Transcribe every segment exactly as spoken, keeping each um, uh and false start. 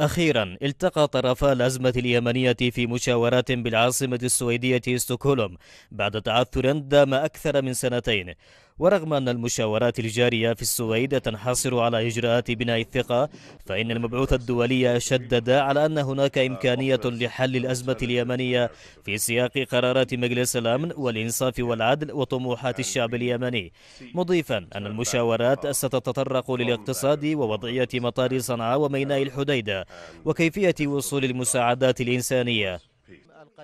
أخيرا التقى طرفا الأزمة اليمنية في مشاورات بالعاصمة السويدية استوكهولم بعد تعثر دام أكثر من سنتين. ورغم أن المشاورات الجارية في السويد تنحصر على إجراءات بناء الثقة، فإن المبعوث الدولي شدد على أن هناك إمكانية لحل الأزمة اليمنية في سياق قرارات مجلس الأمن والإنصاف والعدل وطموحات الشعب اليمني، مضيفا أن المشاورات ستتطرق للاقتصاد ووضعية مطار صنعاء وميناء الحديدة وكيفية وصول المساعدات الإنسانية.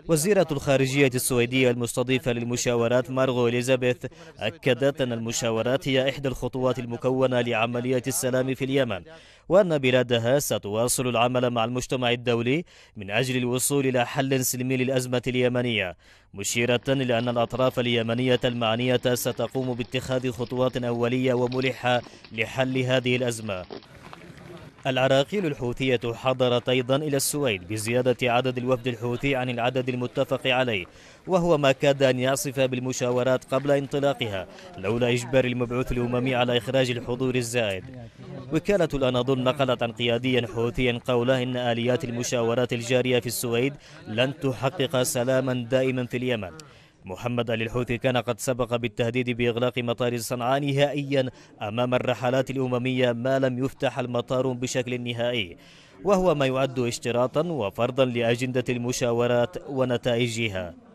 وزيرة الخارجية السويدية المستضيفة للمشاورات مارغو إليزابيث أكدت أن المشاورات هي إحدى الخطوات المكونة لعملية السلام في اليمن، وأن بلادها ستواصل العمل مع المجتمع الدولي من أجل الوصول إلى حل سلمي للأزمة اليمنية، مشيرة إلى أن الأطراف اليمنية المعنية ستقوم باتخاذ خطوات أولية وملحة لحل هذه الأزمة. العراقيل الحوثية حضرت أيضا إلى السويد بزيادة عدد الوفد الحوثي عن العدد المتفق عليه، وهو ما كاد أن يعصف بالمشاورات قبل انطلاقها لولا إجبار المبعوث الأممي على إخراج الحضور الزائد. وكالة الأناضول نقلت عن قيادي حوثي قوله إن آليات المشاورات الجارية في السويد لن تحقق سلاما دائما في اليمن. محمد آل الحوثي كان قد سبق بالتهديد بإغلاق مطار صنعاء نهائيا أمام الرحلات الأممية ما لم يفتح المطار بشكل نهائي، وهو ما يعد اشتراطا وفرضا لأجندة المشاورات ونتائجها.